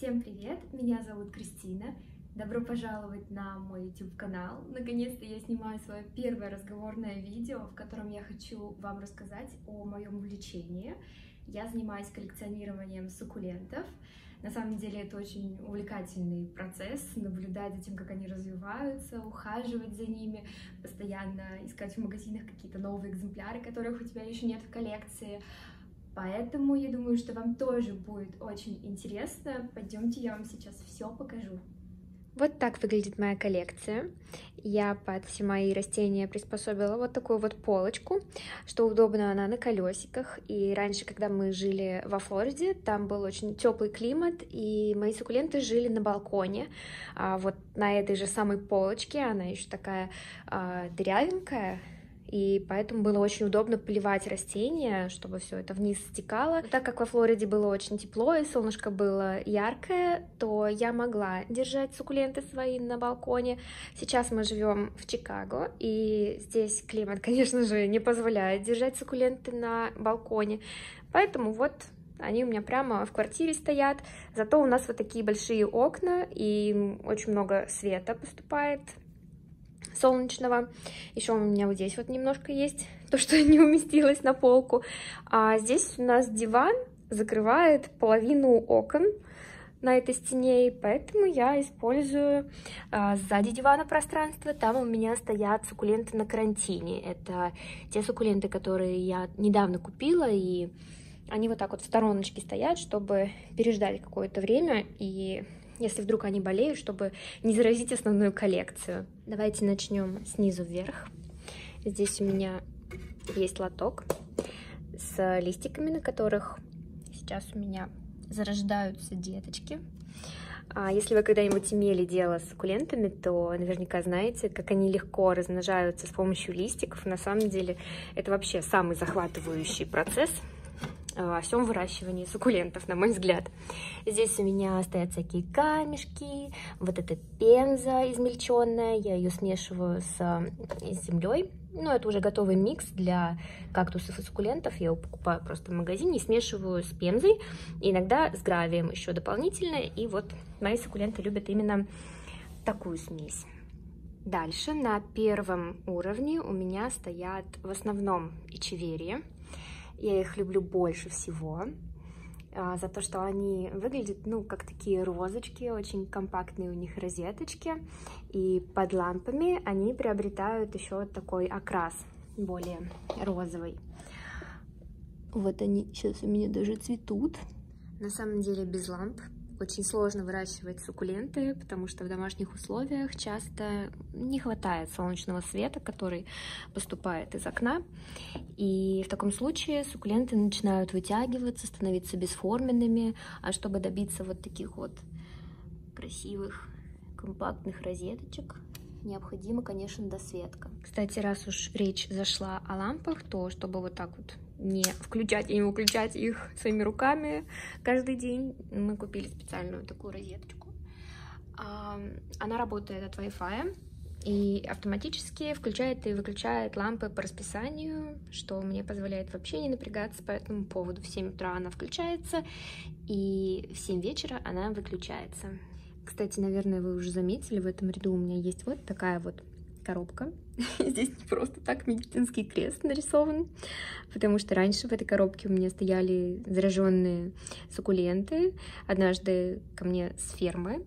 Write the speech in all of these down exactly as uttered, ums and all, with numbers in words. Всем привет! Меня зовут Кристина. Добро пожаловать на мой YouTube-канал. Наконец-то я снимаю свое первое разговорное видео, в котором я хочу вам рассказать о моем увлечении. Я занимаюсь коллекционированием суккулентов. На самом деле это очень увлекательный процесс, наблюдать за тем, как они развиваются, ухаживать за ними, постоянно искать в магазинах какие-то новые экземпляры, которых у тебя еще нет в коллекции. Поэтому я думаю, что вам тоже будет очень интересно. Пойдемте, я вам сейчас все покажу. Вот так выглядит моя коллекция. Я под все мои растения приспособила вот такую вот полочку, что удобно, она на колесиках. И раньше, когда мы жили во Флориде, там был очень теплый климат, и мои суккуленты жили на балконе, а вот на этой же самой полочке. Она еще такая а, дырявенькая. И поэтому было очень удобно поливать растения, чтобы все это вниз стекало. Но так как во Флориде было очень тепло и солнышко было яркое, то я могла держать суккуленты свои на балконе. Сейчас мы живем в Чикаго, и здесь климат, конечно же, не позволяет держать суккуленты на балконе. Поэтому вот они у меня прямо в квартире стоят. Зато у нас вот такие большие окна, и очень много света поступает. Солнечного. Еще у меня вот здесь вот немножко есть то, что не уместилось на полку. А здесь у нас диван закрывает половину окон на этой стене, и поэтому я использую а, сзади дивана пространство. Там у меня стоят суккуленты на карантине. Это те суккуленты, которые я недавно купила, и они вот так вот в стороночке стоят, чтобы переждали какое-то время, и если вдруг они болеют, чтобы не заразить основную коллекцию. Давайте начнем снизу вверх. Здесь у меня есть лоток с листиками, на которых сейчас у меня зарождаются деточки. Если вы когда-нибудь имели дело с суккулентами, то наверняка знаете, как они легко размножаются с помощью листиков. На самом деле это вообще самый захватывающий процесс во всем выращивании суккулентов, на мой взгляд. Здесь у меня стоят всякие камешки, вот эта пенза измельченная, я ее смешиваю с, с землей. Ну, это уже готовый микс для кактусов и суккулентов, я его покупаю просто в магазине и смешиваю с пензой, иногда с гравием еще дополнительно, и вот мои суккуленты любят именно такую смесь. Дальше на первом уровне у меня стоят в основном эчеверии. Я их люблю больше всего за то, что они выглядят, ну, как такие розочки, очень компактные у них розеточки. И под лампами они приобретают еще такой окрас, более розовый. Вот они сейчас у меня даже цветут. На самом деле без ламп очень сложно выращивать суккуленты, потому что в домашних условиях часто не хватает солнечного света, который поступает из окна. И в таком случае суккуленты начинают вытягиваться, становиться бесформенными. А чтобы добиться вот таких вот красивых, компактных розеточек, необходима, конечно, досветка. Кстати, раз уж речь зашла о лампах, то чтобы вот так вот не включать и не выключать их своими руками каждый день, мы купили специальную такую розеточку. Она работает от Wi-Fi и автоматически включает и выключает лампы по расписанию, что мне позволяет вообще не напрягаться по этому поводу. В семь утра она включается, и в семь вечера она выключается. Кстати, наверное, вы уже заметили, в этом ряду у меня есть вот такая вот коробка. Здесь не просто так медицинский крест нарисован, потому что раньше в этой коробке у меня стояли зараженные суккуленты. Однажды ко мне с фермы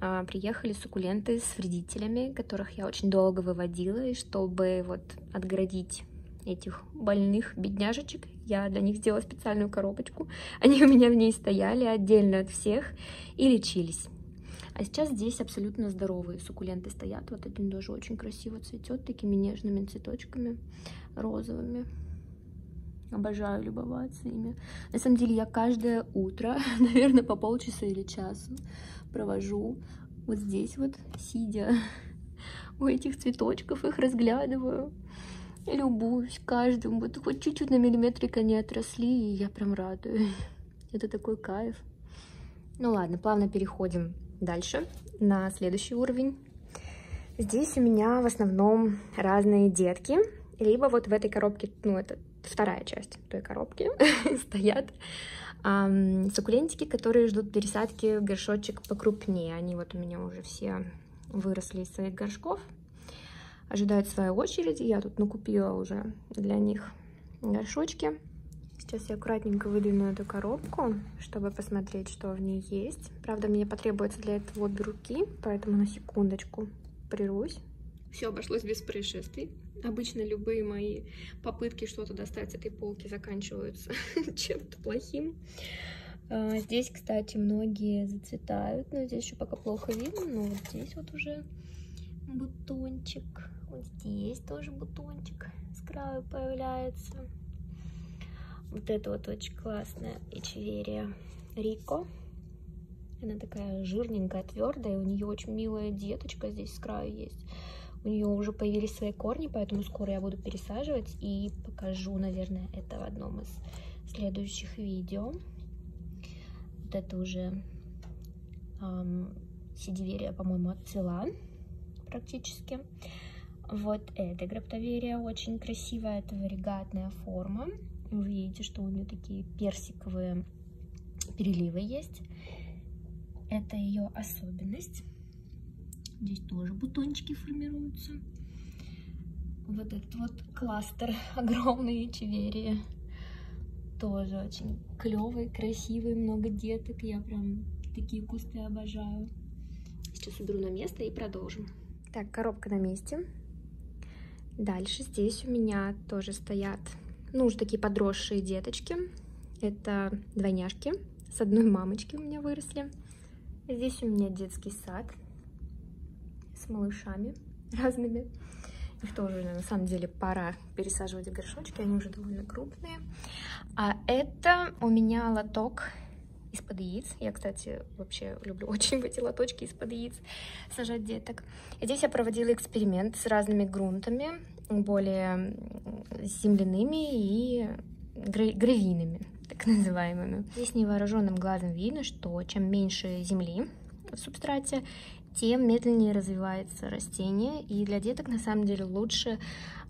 а, приехали суккуленты с вредителями, которых я очень долго выводила, и чтобы вот отгородить этих больных бедняжечек, я для них сделала специальную коробочку. Они у меня в ней стояли отдельно от всех и лечились. А сейчас здесь абсолютно здоровые суккуленты стоят. Вот один даже очень красиво цветет такими нежными цветочками розовыми. Обожаю любоваться ими. На самом деле я каждое утро, наверное, по полчаса или часу провожу вот здесь вот, сидя у этих цветочков, их разглядываю. Любуюсь каждым. Вот хоть чуть-чуть на миллиметрик они отросли, и я прям радуюсь. Это такой кайф. Ну ладно, плавно переходим дальше, на следующий уровень. Здесь у меня в основном разные детки, либо вот в этой коробке, ну это вторая часть той коробки, стоят суккулентики, которые ждут пересадки в горшочек покрупнее. Они вот у меня уже все выросли из своих горшков, ожидают своей очереди. Я тут накупила уже для них горшочки. Сейчас я аккуратненько выдвину эту коробку, чтобы посмотреть, что в ней есть. Правда, мне потребуется для этого обе руки, поэтому на секундочку прервусь. Все обошлось без происшествий. Обычно любые мои попытки что-то достать с этой полки заканчиваются чем-то плохим. Здесь, кстати, многие зацветают, но здесь еще пока плохо видно, но вот здесь вот уже бутончик. Вот здесь тоже бутончик с краю появляется. Вот это вот очень классная эчеверия Рико. Она такая жирненькая, твердая, у нее очень милая деточка здесь с краю есть. У нее уже появились свои корни, поэтому скоро я буду пересаживать и покажу, наверное, это в одном из следующих видео. Вот это уже эм, сансевиерия, по-моему, отцвела практически. Вот эта граптоверия очень красивая, это варигатная форма. Вы видите, что у нее такие персиковые переливы есть. Это ее особенность. Здесь тоже бутончики формируются. Вот этот вот кластер огромной эчеверии. Тоже очень клевый, красивый, много деток. Я прям такие кусты обожаю. Сейчас уберу на место и продолжим. Так, коробка на месте. Дальше здесь у меня тоже стоят, ну, уже такие подросшие деточки. Это двойняшки. С одной мамочки у меня выросли. Здесь у меня детский сад с малышами разными. Их тоже, на самом деле, пора пересаживать в горшочки, они уже довольно крупные. А это у меня лоток из-под яиц. Я, кстати, вообще люблю очень эти лоточки из-под яиц сажать деток. И здесь я проводила эксперимент с разными грунтами, более земляными и гравийными, так называемыми. Здесь невооруженным глазом видно, что чем меньше земли в субстрате, тем медленнее развивается растение. И для деток на самом деле лучше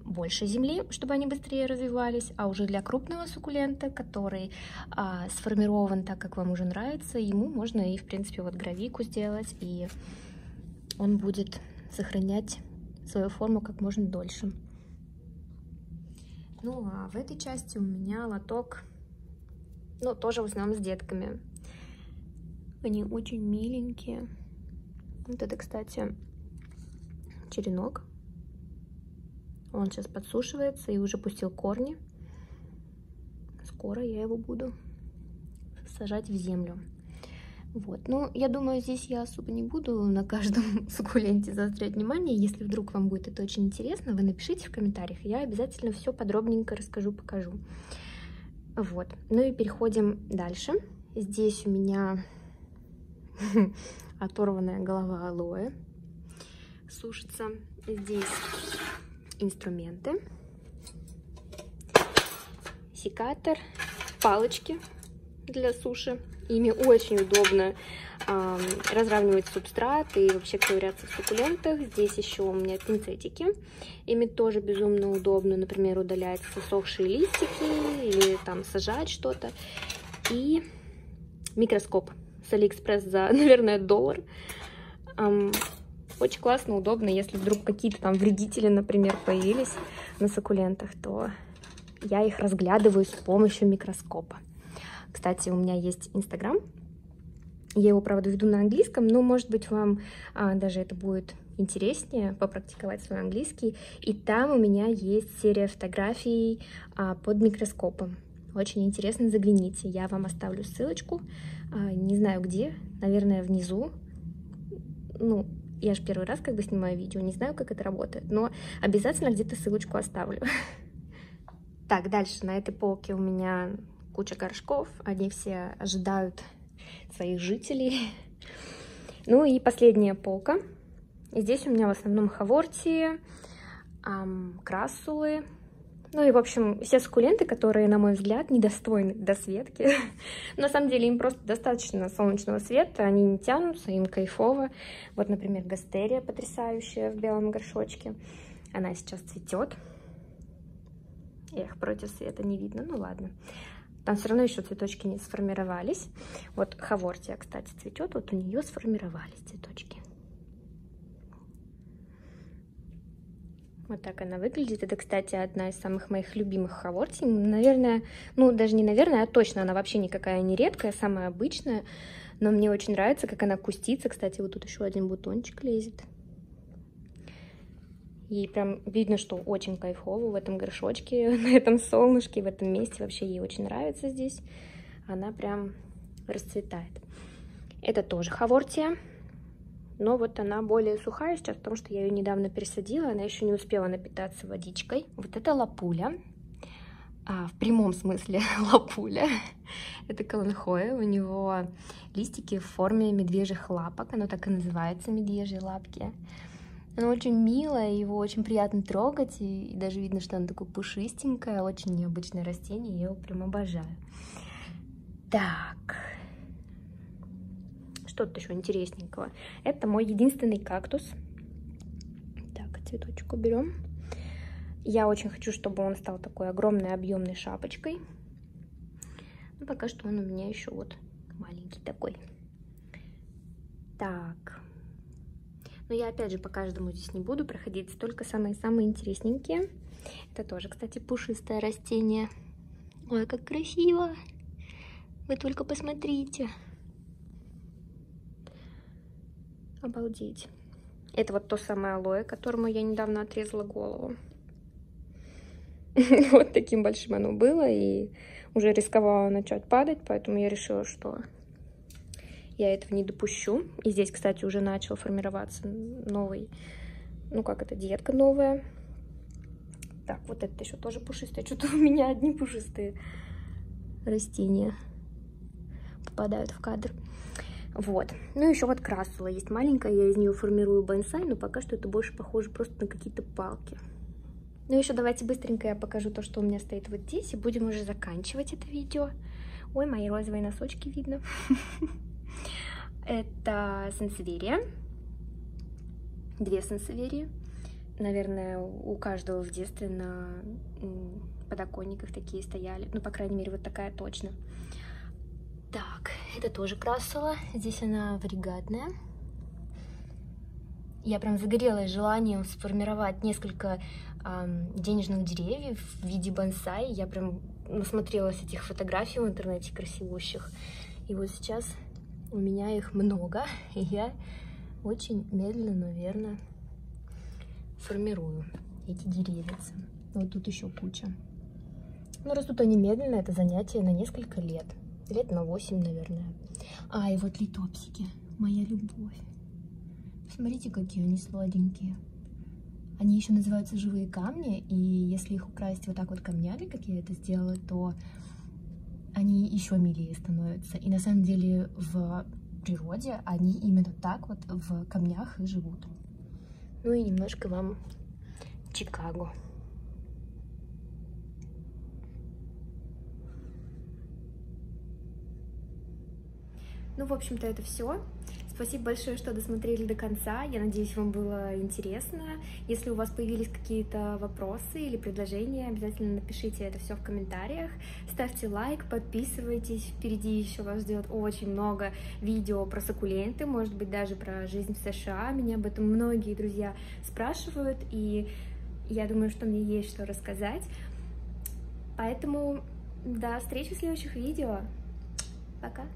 больше земли, чтобы они быстрее развивались. А уже для крупного суккулента, который а, сформирован так, как вам уже нравится, ему можно и, в принципе, вот гравийку сделать, и он будет сохранять свою форму как можно дольше. Ну, а в этой части у меня лоток, ну, тоже в основном с детками. Они очень миленькие. Вот это, кстати, черенок. Он сейчас подсушивается и уже пустил корни. Скоро я его буду сажать в землю. Вот, ну, я думаю, здесь я особо не буду на каждом суккуленте заострять внимание. Если вдруг вам будет это очень интересно, вы напишите в комментариях. Я обязательно все подробненько расскажу, покажу. Вот, ну и переходим дальше. Здесь у меня оторванная голова алоэ сушится. Здесь инструменты. Секатор, палочки для суши. Ими очень удобно э, разравнивать субстрат и вообще ковыряться в суккулентах. Здесь еще у меня пинцетики. Ими тоже безумно удобно, например, удалять сохшие листики или там сажать что-то. И микроскоп с Алиэкспресс за, наверное, доллар. Эм, очень классно, удобно. Если вдруг какие-то там вредители, например, появились на суккулентах, то я их разглядываю с помощью микроскопа. Кстати, у меня есть Instagram, я его, правда, веду на английском, но, может быть, вам а, даже это будет интереснее, попрактиковать свой английский. И там у меня есть серия фотографий а, под микроскопом. Очень интересно, загляните, я вам оставлю ссылочку, а, не знаю где, наверное, внизу. Ну, я же первый раз как бы снимаю видео, не знаю, как это работает, но обязательно где-то ссылочку оставлю. Так, дальше на этой полке у меня куча горшков, они все ожидают своих жителей. Ну и последняя полка. И здесь у меня в основном хавортии, эм, крассулы, ну и, в общем, все суккуленты, которые, на мой взгляд, недостойны досветки. На самом деле им просто достаточно солнечного света, они не тянутся, им кайфово. Вот, например, гастерия потрясающая в белом горшочке, она сейчас цветет. Эх, против света не видно, ну ладно. Там все равно еще цветочки не сформировались. Вот хавортия, кстати, цветет. Вот у нее сформировались цветочки. Вот так она выглядит. Это, кстати, одна из самых моих любимых хавортий. Наверное, ну даже не наверное, а точно. Она вообще никакая не редкая, самая обычная. Но мне очень нравится, как она кустится. Кстати, вот тут еще один бутончик лезет. И прям видно, что очень кайфово в этом горшочке, на этом солнышке, в этом месте. Вообще ей очень нравится здесь. Она прям расцветает. Это тоже хавортия. Но вот она более сухая сейчас, потому что я ее недавно пересадила. Она еще не успела напитаться водичкой. Вот это лапуля. А, в прямом смысле лапуля. Это каланхоэ. У него листики в форме медвежьих лапок. Оно так и называется, медвежьи лапки. Она очень милая, его очень приятно трогать, и, и даже видно, что она такое пушистенькое, очень необычное растение, я его прям обожаю. Так, что тут еще интересненького? Это мой единственный кактус. Так, цветочек уберем. Я очень хочу, чтобы он стал такой огромной объемной шапочкой. Но пока что он у меня еще вот маленький такой. Так. Но я, опять же, по каждому здесь не буду проходить, только самые-самые интересненькие. Это тоже, кстати, пушистое растение. Ой, как красиво! Вы только посмотрите. Обалдеть. Это вот то самое алоэ, которому я недавно отрезала голову. Вот таким большим оно было, и уже рисковала начать падать, поэтому я решила, что... я этого не допущу. И здесь, кстати, уже начал формироваться новый, ну как это, детка новая. Так, вот это еще тоже пушистое. Что-то у меня одни пушистые растения попадают в кадр. Вот. Ну еще вот крассула есть маленькая. Я из нее формирую бонсай, но пока что это больше похоже просто на какие-то палки. Ну еще давайте быстренько я покажу то, что у меня стоит вот здесь. И будем уже заканчивать это видео. Ой, мои розовые носочки видно. Это сансевиерия. Две сансевиерии. Наверное, у каждого в детстве на подоконниках такие стояли. Ну, по крайней мере, вот такая точно. Так, это тоже крассула. Здесь она варигатная. Я прям загорелась желанием сформировать несколько э, денежных деревьев в виде бонсай. Я прям насмотрелась этих фотографий в интернете красивущих. И вот сейчас... у меня их много, и я очень медленно, но верно формирую эти деревицы. Вот тут еще куча. Но растут они медленно, это занятие на несколько лет. Лет на восемь, наверное. А, и вот литопсики. Моя любовь. Посмотрите, какие они сладенькие. Они еще называются живые камни, и если их украсть вот так вот камнями, как я это сделала, то... они еще милее становятся. И на самом деле в природе они именно так вот в камнях и живут. Ну и немножко вам Чикаго. Ну, в общем-то, это все. Спасибо большое, что досмотрели до конца. Я надеюсь, вам было интересно. Если у вас появились какие-то вопросы или предложения, обязательно напишите это все в комментариях. Ставьте лайк, подписывайтесь. Впереди еще вас ждет очень много видео про суккуленты, может быть, даже про жизнь в США. Меня об этом многие друзья спрашивают, и я думаю, что мне есть что рассказать. Поэтому до встречи в следующих видео. Пока!